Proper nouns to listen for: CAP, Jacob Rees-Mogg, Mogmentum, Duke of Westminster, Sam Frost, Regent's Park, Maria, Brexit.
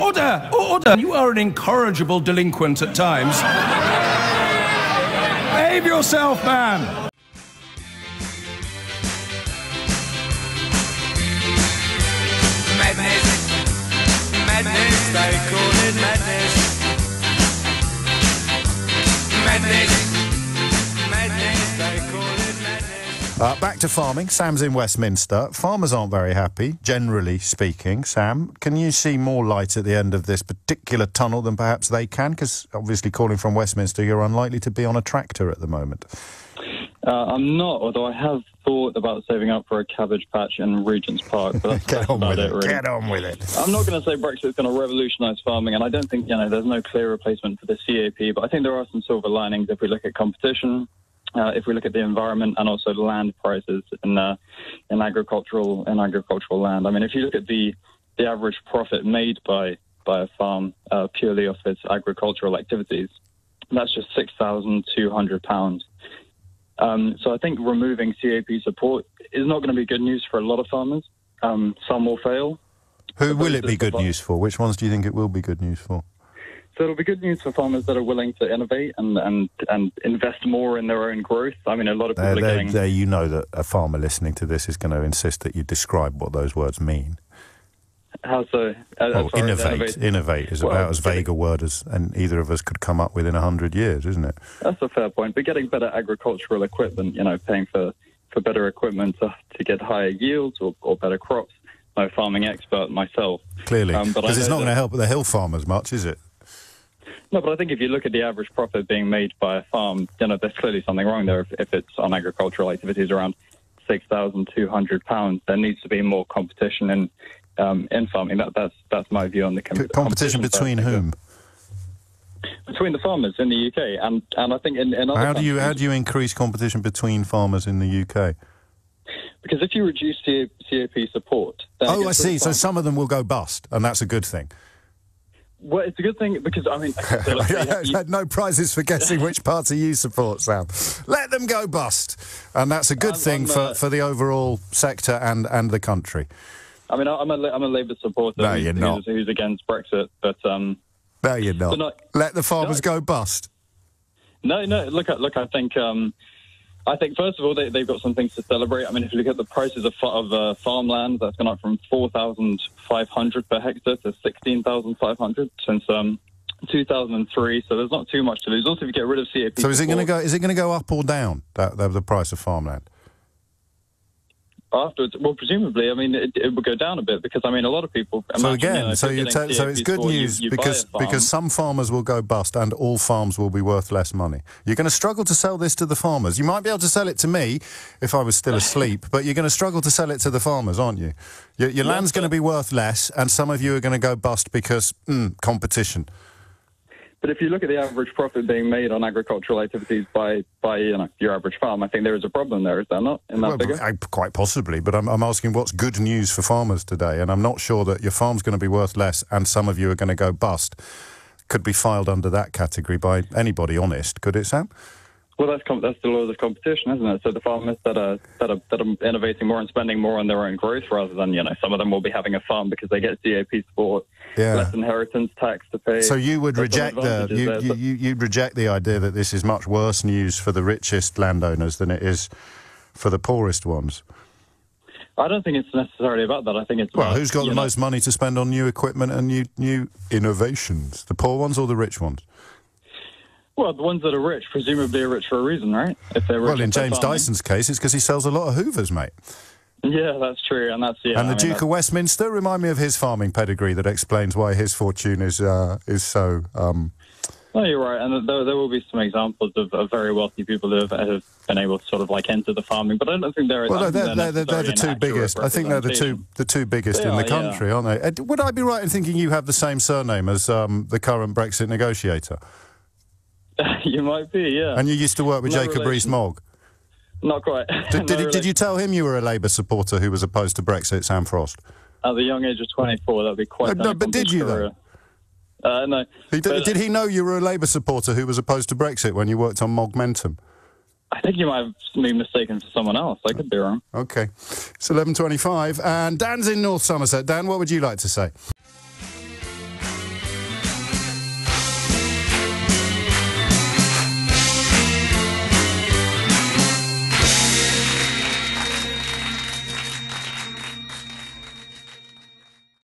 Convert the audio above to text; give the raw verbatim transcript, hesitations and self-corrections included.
Order! Order! You are an incorrigible delinquent at times. Behave yourself, man! Madness. Madness, they call it madness. Madness. Madness, they call it madness. Uh, back to farming. Sam's in Westminster. Farmers aren't very happy, generally speaking. Sam, can you see more light at the end of this particular tunnel than perhaps they can? Because obviously calling from Westminster, you're unlikely to be on a tractor at the moment. Uh, I'm not, although I have thought about saving up for a cabbage patch in Regent's Park. But that's Get on with it, really. Get on with it. I'm not going to say Brexit's going to revolutionise farming, and I don't think, you know, there's no clear replacement for the C A P, but I think there are some silver linings if we look at competition. Uh, if we look at the environment and also land prices in uh, in agricultural in agricultural land, I mean, if you look at the the average profit made by by a farm uh, purely off its agricultural activities, that's just six thousand two hundred pounds. Um, so I think removing C A P support is not going to be good news for a lot of farmers. Um, some will fail. Who will it be good news for? Which ones do you think it will be good news for? So it'll be good news for farmers that are willing to innovate and, and, and invest more in their own growth. I mean, a lot of people there, are getting... There, you know that a farmer listening to this is going to insist that you describe what those words mean. How so? As well, as innovate. Innovate. Innovate is well, about as vague a word as and either of us could come up with in a hundred years, isn't it? That's a fair point. But getting better agricultural equipment, you know, paying for, for better equipment to, to get higher yields or, or better crops. No farming expert myself. Clearly. Because um, it's not going to help the hill farmers much, is it? No, but I think if you look at the average profit being made by a farm, you know, there's clearly something wrong there. If, if it's on agricultural activities around six thousand two hundred pounds, there needs to be more competition in, um, in farming. That, that's that's my view on the com competition. Competition between whom? Between the farmers in the U K, and and I think in, in other how do you how do you increase competition between farmers in the U K? Because if you reduce C A P support, then oh, I see. So some of them will go bust, and that's a good thing. Well, it's a good thing because, I mean... So I had no prizes for guessing which party you support, Sam. Let them go bust. And that's a good I'm, thing I'm for, a... for the overall sector and, and the country. I mean, I'm a, I'm a Labour supporter no, you're who's, not. who's against Brexit, but... Um, no, you're not. not. Let the farmers no. go bust. No, no, look, look I think... Um, I think, first of all, they, they've got some things to celebrate. I mean, if you look at the prices of, of uh, farmland, that's gone up from four thousand five hundred per hectare to sixteen thousand five hundred since um, two thousand three. So there's not too much to lose. Also, if you get rid of C A P... So is it going to go Is it going to go up or down, that, that, the price of farmland? Afterwards, well, presumably, I mean, it, it will go down a bit because, I mean, a lot of people... So again, you know, so, you're so it's good news you, you because, because some farmers will go bust and all farms will be worth less money. You're going to struggle to sell this to the farmers. You might be able to sell it to me if I was still asleep, but you're going to struggle to sell it to the farmers, aren't you? Your, your yeah, land's going to be worth less and some of you are going to go bust because mm, competition. But if you look at the average profit being made on agricultural activities by, by you know, your average farm, I think there is a problem there, is there not? In that well, figure? I, quite possibly, but I'm, I'm asking what's good news for farmers today, and I'm not sure that your farm's going to be worth less and some of you are going to go bust. Could be filed under that category by anybody honest, could it, Sam? Well, that's, com that's the laws of competition, isn't it? So the farmers that are, that, are, that are innovating more and spending more on their own growth rather than, you know, some of them will be having a farm because they get C A P support, yeah. less inheritance tax to pay. So you would reject the, you, you, you, you'd reject the idea that this is much worse news for the richest landowners than it is for the poorest ones? I don't think it's necessarily about that. I think it's about... Well, who's got the know, most money to spend on new equipment and new, new innovations? The poor ones or the rich ones? Well, the ones that are rich, presumably are rich for a reason, right? If they're rich, well, in James Dyson's case, it's because he sells a lot of Hoovers, mate. Yeah, that's true, and that's yeah. And the I mean, Duke of Westminster, remind me of his farming pedigree that explains why his fortune is uh, is so. Um... No, you're right, and there, there will be some examples of, of very wealthy people who have, have been able to sort of like enter the farming, but I don't think there is. Well, no, they're, they're, they're, they're the two biggest. I think they're the two the two biggest they in are, the country, yeah. aren't they? Would I be right in thinking you have the same surname as um, the current Brexit negotiator? You might be, yeah. And you used to work with no Jacob Rees-Mogg? Not quite. Did, did, no did you tell him you were a Labour supporter who was opposed to Brexit, Sam Frost? At the young age of twenty-four, that would be quite... No, no but did you, though? Uh, no. He, but, did he know you were a Labour supporter who was opposed to Brexit when you worked on Mogmentum? I think you might have been mistaken for someone else. I could be wrong. OK. It's eleven twenty-five, and Dan's in North Somerset. Dan, what would you like to say?